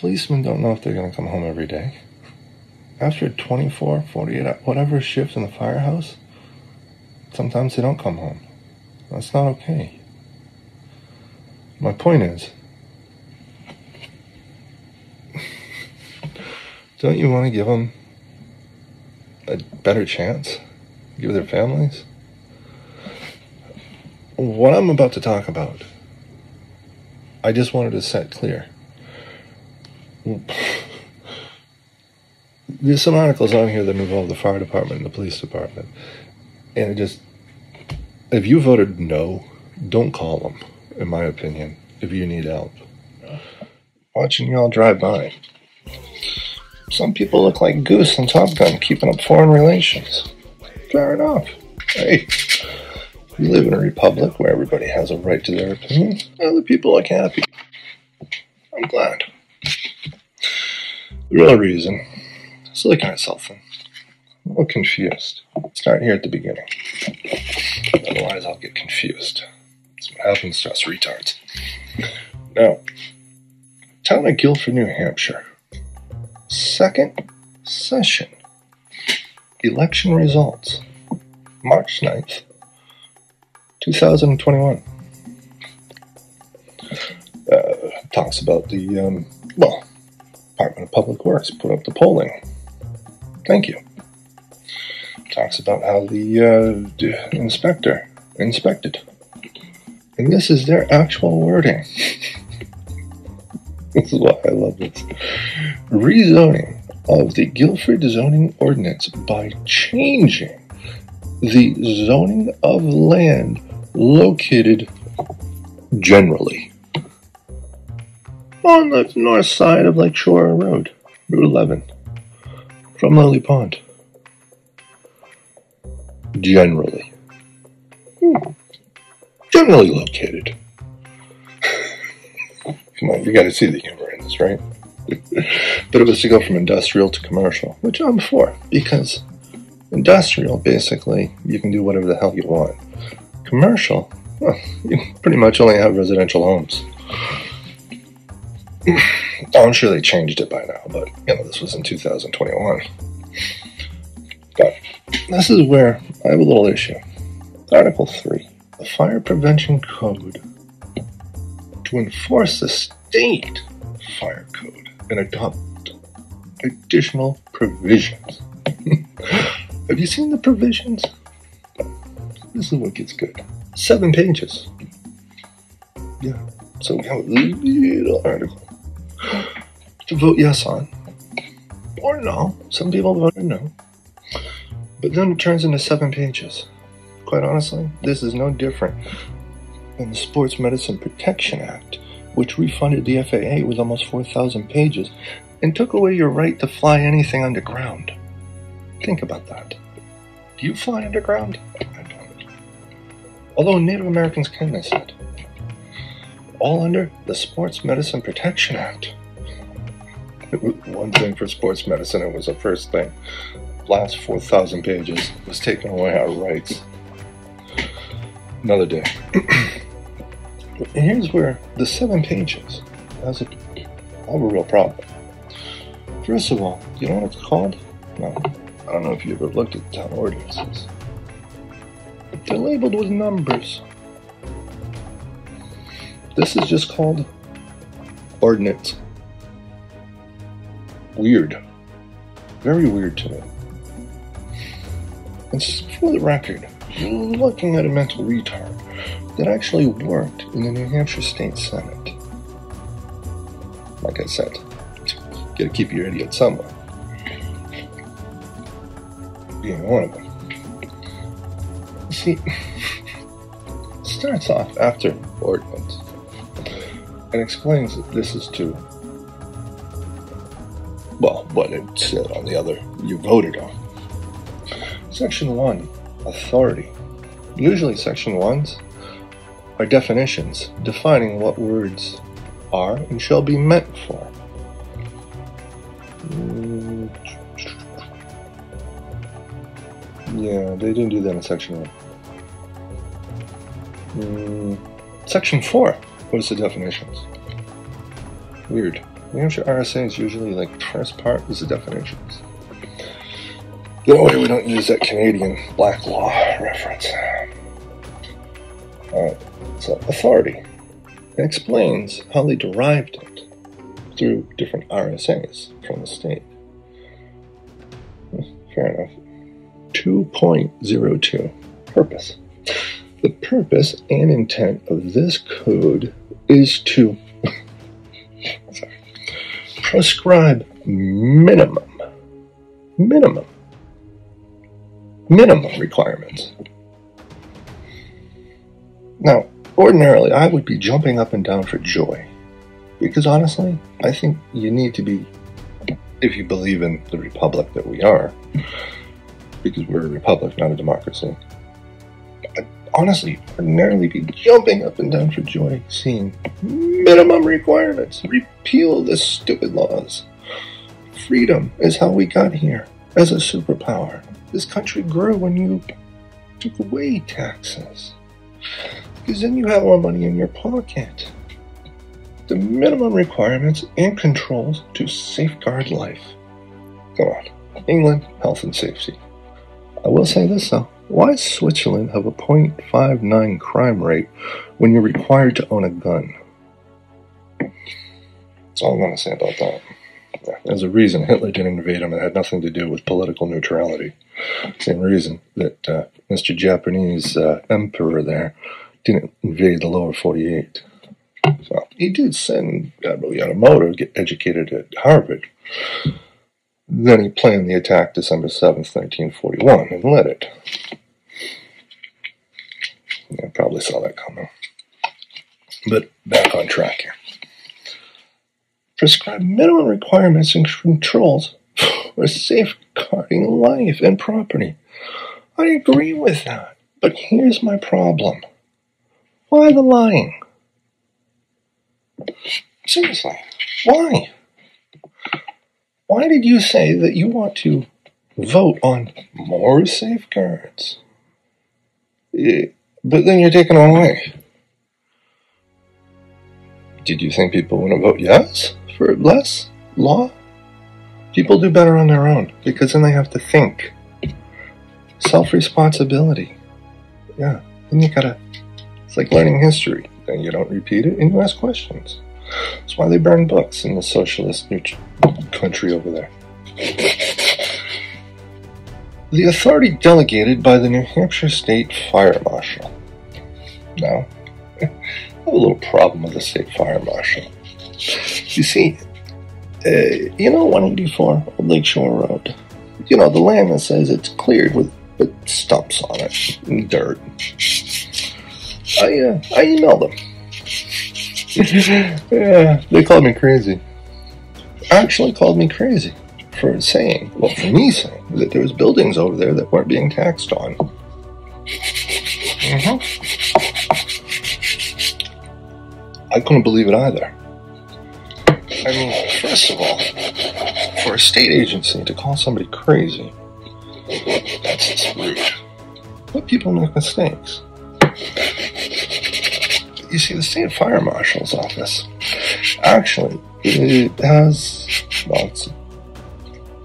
Policemen don't know if they're going to come home every day. After 24, 48, whatever shift in the firehouse, sometimes they don't come home. That's not okay. My point is, don't you want to give them a better chance? Give their families? What I'm about to talk about, I just wanted to set clear. There's some articles on here that involve the fire department and the police department. And it just, if you voted no, don't call them, in my opinion, if you need help. Watching y'all drive by. Some people look like Goose on Top Gun, keeping up foreign relations. Fair enough. Hey, we live in a republic where everybody has a right to their opinion. Other people look happy. I'm glad. The real reason is looking at something. I'm a little confused. Start here at the beginning. Otherwise, I'll get confused. That's what happens to us retards. Now, town of Guilford, New Hampshire. Second session. Election results. March 9th, 2021. Talks about the, well, Department of Public Works put up the polling. Thank you. Talks about how the inspector inspected. And this is their actual wording. This is why I love this. Rezoning of the Guilford zoning ordinance by changing the zoning of land located generally on the north side of Lake Shore Road, Route 11, from Lily Pond. Generally. Generally located. Come on, you gotta see the humor in this, right? But it was to go from industrial to commercial, which I'm for, because industrial, basically, you can do whatever the hell you want. Commercial, well, you pretty much only have residential homes. I'm sure they changed it by now, but, you know, this was in 2021. But this is where I have a little issue. Article 3, the Fire Prevention Code, to enforce the state fire code and adopt additional provisions. Have you seen the provisions? This is what gets good. 7 pages. Yeah, so we have a little article to vote yes on. Or no. Some people voted no. But then it turns into 7 pages. Quite honestly, this is no different than the Sports Medicine Protection Act, which refunded the FAA with almost 4,000 pages and took away your right to fly anything underground. Think about that. Do you fly underground? I don't. Although Native Americans can, they said. All under the Sports Medicine Protection Act. It was one thing for sports medicine, it was the first thing. Last 4,000 pages was taking away our rights. Another day. And here's where the 7 pages has a, I have a real problem. First of all, you know what it's called? No, I don't know if you ever looked at town ordinances. They're labeled with numbers. This is just called ordinance. Weird. Very weird to me. And for the record, you're looking at a mental retard that actually worked in the New Hampshire State Senate. Like I said, you gotta keep your idiot somewhere. Being one of them. See, it starts off after ordinance and explains that this is to, well, what it said on the other you voted on. Section 1, authority. Usually Section 1s are definitions, defining what words are and shall be meant for. Yeah, they didn't do that in Section 1. Section 4 was the definitions. Weird. New Hampshire RSA is usually like first part is the definitions. That way we don't use that Canadian black law reference. Alright, so authority. It explains how they derived it through different RSAs from the state. Fair enough. 2.02 Purpose. The purpose and intent of this code is to prescribe minimum requirements. Now, ordinarily, I would be jumping up and down for joy, because honestly, I think you need to be, if you believe in the republic that we are, because we're a republic, not a democracy. I'd honestly, ordinarily be jumping up and down for joy seeing minimum requirements, repeal the stupid laws. Freedom is how we got here as a superpower. This country grew when you took away taxes, because then you have more money in your pocket. The minimum requirements and controls to safeguard life. Come on, England, health and safety. I will say this though, why does Switzerland have a 0.59 crime rate when you're required to own a gun? That's all I'm going to say about that. There's a reason Hitler didn't invade him. It had nothing to do with political neutrality. Same reason that Mr. Japanese emperor there didn't invade the lower 48. So he did send Yamamoto to get educated at Harvard. Then he planned the attack December 7th, 1941, and led it. I probably saw that coming. But back on track here. Prescribe minimum requirements and controls for safeguarding life and property. I agree with that, but here's my problem. Why the lying? Seriously, why? Why did you say that you want to vote on more safeguards? But then you're taking them away. Did you think people want to vote yes for less law? People do better on their own, because then they have to think. Self-responsibility. Yeah, then you gotta... It's like learning history. Then you don't repeat it, and you ask questions. That's why they burn books in the socialist new country over there. The authority delegated by the New Hampshire State Fire Marshal. Now, I have a little problem with the State Fire Marshal. You see, you know 184 on Lake Shore Road? You know, the land that says it's cleared with stumps on it and dirt. I emailed them. Yeah, they called me crazy. Actually called me crazy for saying, well, for me saying, that there was buildings over there that weren't being taxed on. Mm-hmm. I couldn't believe it either. I mean, first of all, for a state agency to call somebody crazy, that's just rude. But people make mistakes. You see, the state fire marshal's office, actually, it has, well, it's the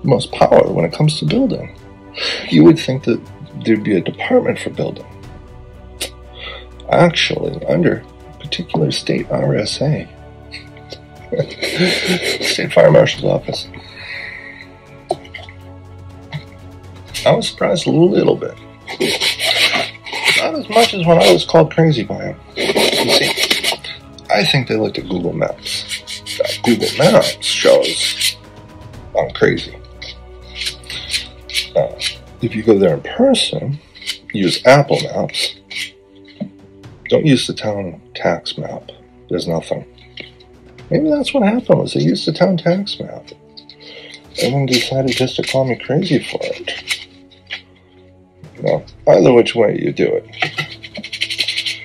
most power when it comes to building. You would think that there'd be a department for building. Actually, under particular state RSA, State Fire Marshal's office. I was surprised a little bit. Not as much as when I was called crazy by him. You see, I think they looked at Google Maps. Google Maps shows I'm crazy. If you go there in person, use Apple Maps. Don't use the town tax map. There's nothing. Maybe that's what happened, was they used the town tax map. Everyone decided just to call me crazy for it. Well, either which way you do it.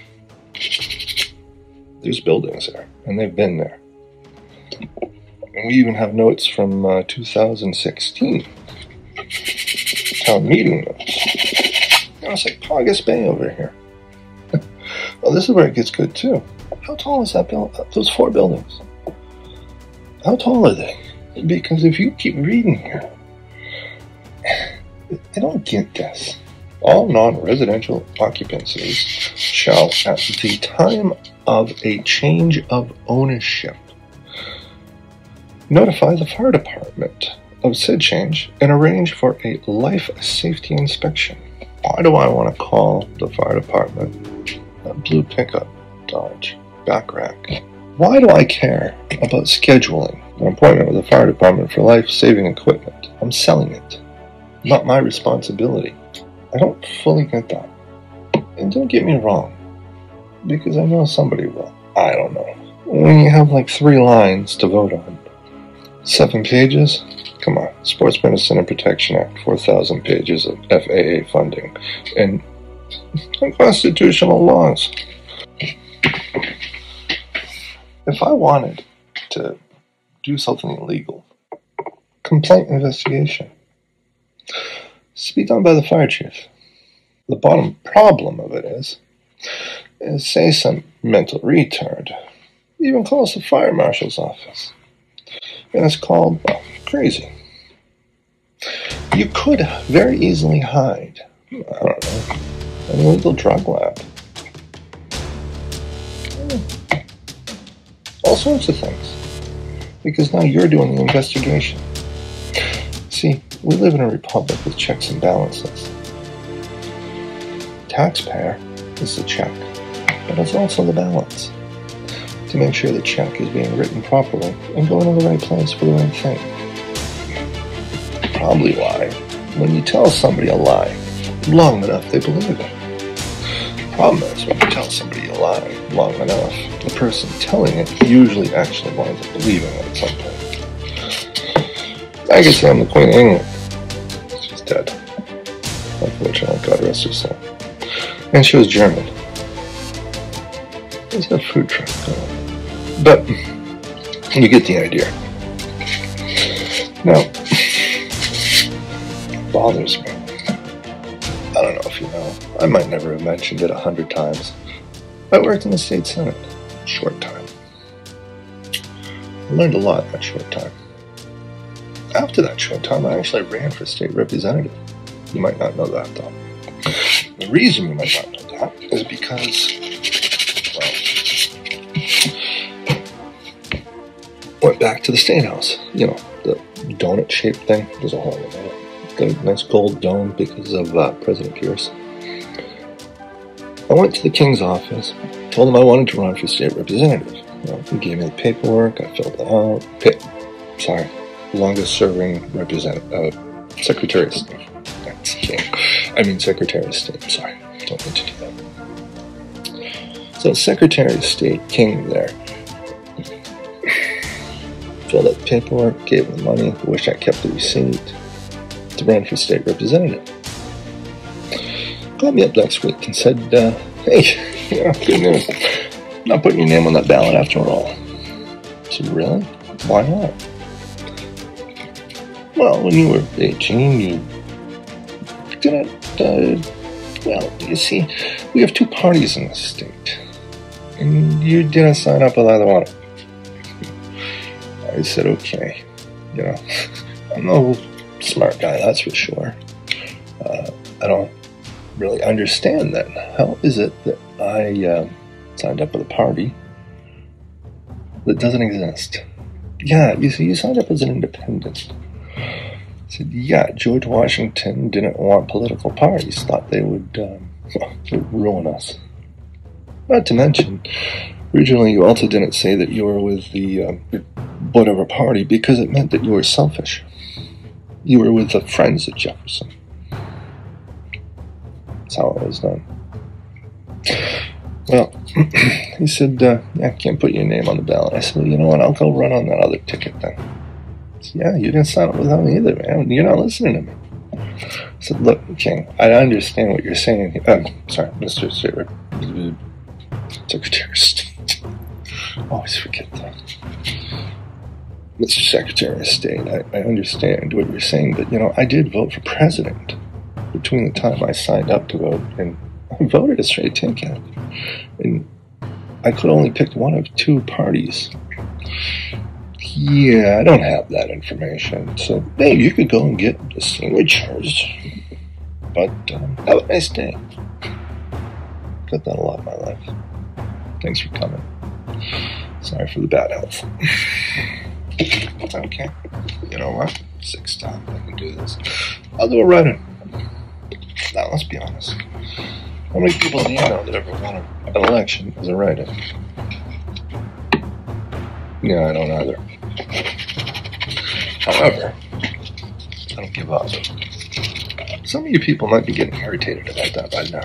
There's buildings there, and they've been there. And we even have notes from 2016. Town meeting notes. You know, it's like Pogus Bay over here. Well, this is where it gets good too. How tall is that building? Those four buildings. How tall are they? Because if you keep reading here, I don't get this. All non-residential occupancies shall, at the time of a change of ownership, notify the fire department of said change and arrange for a life safety inspection. Why do I want to call the fire department? A blue pickup, Dodge, back rack. Why do I care about scheduling an appointment with the fire department for life-saving equipment? I'm selling it. Not my responsibility. I don't fully get that. And don't get me wrong, because I know somebody will. I don't know. When you have like 3 lines to vote on, 7 pages? Come on. Sports Medicine and Protection Act, 4,000 pages of FAA funding, and unconstitutional laws. If I wanted to do something illegal, complaint investigation, it's to be done by the fire chief. The bottom problem of it is say some mental retard even calls the fire marshal's office, and it's called, well, crazy. You could very easily hide, I don't know, an illegal drug lab. All sorts of things. Because now you're doing the investigation. See, we live in a republic with checks and balances. Taxpayer is the check, but it's also the balance. To make sure the check is being written properly and going to the right place for the right thing. Probably why, when you tell somebody a lie long enough, they believe it. The problem is, when you tell somebody a lie long enough, the person telling it usually actually winds up believing it at some point. I guess I'm the Queen of England. She's dead. Unfortunately, God rest her soul. And she was German. There's no food truck going on. But you get the idea. Now, it bothers me. I don't know if you know. I might never have mentioned it 100 times. I worked in the state senate. Short time. I learned a lot in that short time. After that short time, I actually ran for state representative. You might not know that, though. The reason you might not know that is because... went back to the State House, you know, the donut shaped thing. There's a hole in it. Got a nice gold dome because of President Pierce. I went to the King's office, told him I wanted to run for state representative. You know, he gave me the paperwork, I filled it out. Longest serving representative, Secretary of State. That's King. I mean, Secretary of State. Sorry, don't mean to do that. So, Secretary of State, King there. Filled out the paperwork, gave him the money, wish I kept the receipt, to run for state representative. Called me up next week and said, hey, you know, good news. Not putting your name on that ballot after all. I said, really? Why not? Well, when you were 18, you didn't, well, you see, we have 2 parties in this state, and you didn't sign up with either one of them. I said, okay, you know, I'm no smart guy, that's for sure. I don't really understand that. How is it that I signed up with a party that doesn't exist? Yeah, you see, you signed up as an independent. I said, yeah, George Washington didn't want political parties, thought they would ruin us. Not to mention, originally you also didn't say that you were with the... whatever party, because it meant that you were selfish. You were with the Friends of Jefferson. That's how it was done. Well, he said, yeah, I can't put your name on the ballot. I said, well, you know what, I'll go run on that other ticket then. I said, yeah, you didn't sign up with them either, man. You're not listening to me. I said, look, King, I understand what you're saying here. Sorry, Mr. Secretary of State. Always forget that. Mr. Secretary of State, I understand what you're saying, but, you know, I did vote for president between the time I signed up to vote and I voted a straight ticket. And I could only pick one of 2 parties. Yeah, I don't have that information. So, hey, you could go and get the sandwiches. But have a nice day. Got that a lot in my life. Thanks for coming. Sorry for the bad health. Okay. You know what? 6th time I can do this. I'll do a write-in. Now, let's be honest. How many people do you know that ever won an election as a write-in? Yeah, I don't either. However, I don't give up. Some of you people might be getting irritated about that by now.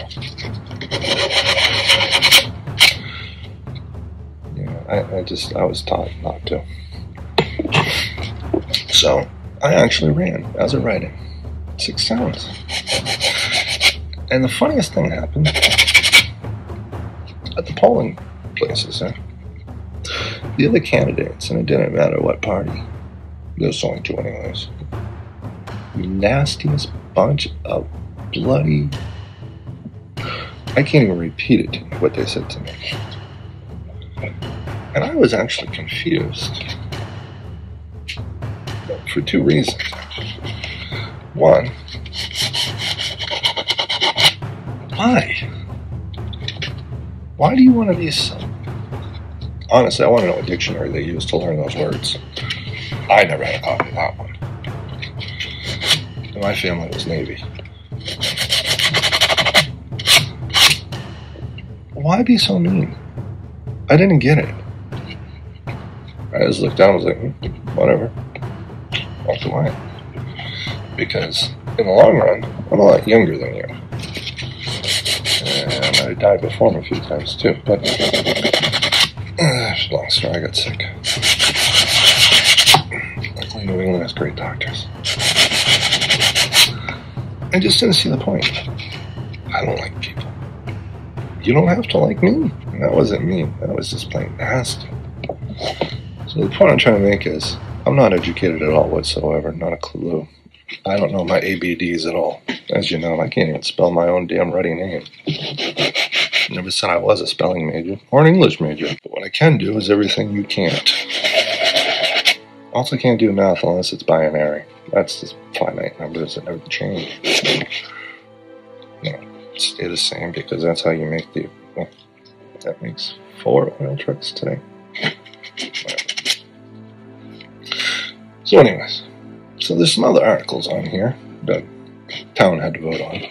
Yeah, I was taught not to. So, I actually ran as a write-in 6 times. And the funniest thing happened at the polling places, the other candidates, and it didn't matter what party, there's only 2 anyways, nastiest bunch of bloody, I can't even repeat it to you, what they said to me. And I was actually confused for 2 reasons. One, why do you want to be so? Honestly, I want to know what dictionary they use to learn those words. I never had a copy of that one. And my family was Navy. Why be so mean? I didn't get it. I just looked down and was like, whatever. Walked away. Because in the long run, I'm a lot younger than you. And I died before him a few times too, but... long story, I got sick. Luckily, New England has great doctors. I just didn't see the point. I don't like people. You don't have to like me. And that wasn't mean. That was just plain nasty. So the point I'm trying to make is, I'm not educated at all whatsoever. Not a clue. I don't know my ABDs at all. As you know, I can't even spell my own damn ruddy name. Never said I was a spelling major or an English major. But what I can do is everything you can't. Also can't do math unless it's binary. That's just finite numbers that never change. You know, stay the same because that's how you make the... Well, that makes 4 oil trucks today. So anyways, so there's some other articles on here that town had to vote on.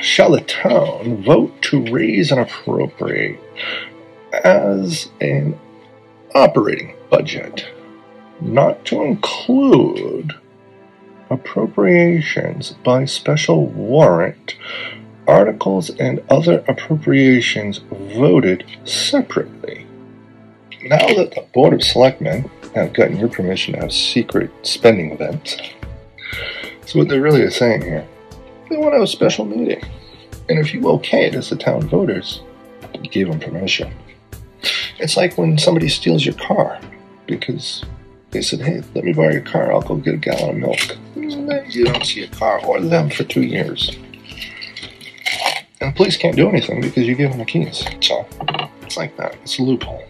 Shall the town vote to raise and appropriate as an operating budget, not to include appropriations by special warrant, articles, and other appropriations voted separately? Now that the Board of Selectmen have gotten your permission to have secret spending events, so what they really are saying here, they want to have a special meeting. And if you okay it as the town voters, you give them permission. It's like when somebody steals your car because they said, hey, let me borrow your car, I'll go get a gallon of milk. You don't see a car or them for 2 years. And the police can't do anything because you give them the keys. So it's like that. It's a loophole.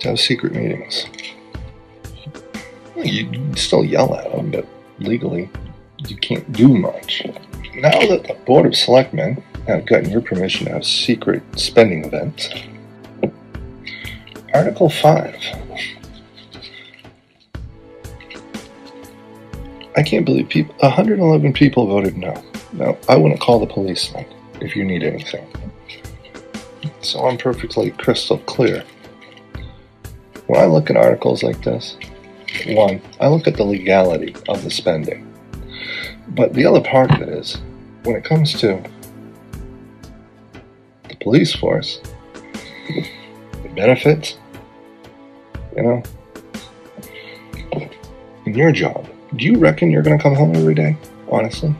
To have secret meetings. Well, you still yell at them, but legally... you can't do much. Now that the Board of Selectmen have gotten your permission to have secret spending events, Article 5. I can't believe people, 111 people voted no. Now, I wouldn't call the police then, if you need anything. So I'm perfectly crystal clear. When I look at articles like this, one, I look at the legality of the spending. But the other part of it is, when it comes to the police force, the benefits, you know, in your job, do you reckon you're going to come home every day, honestly?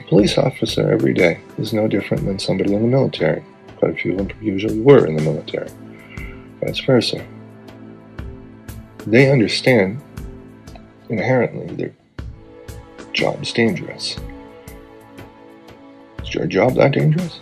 A police officer every day is no different than somebody in the military. Quite a few of them usually were in the military. Vice versa. They understand, inherently, their job's dangerous. Is your job that dangerous?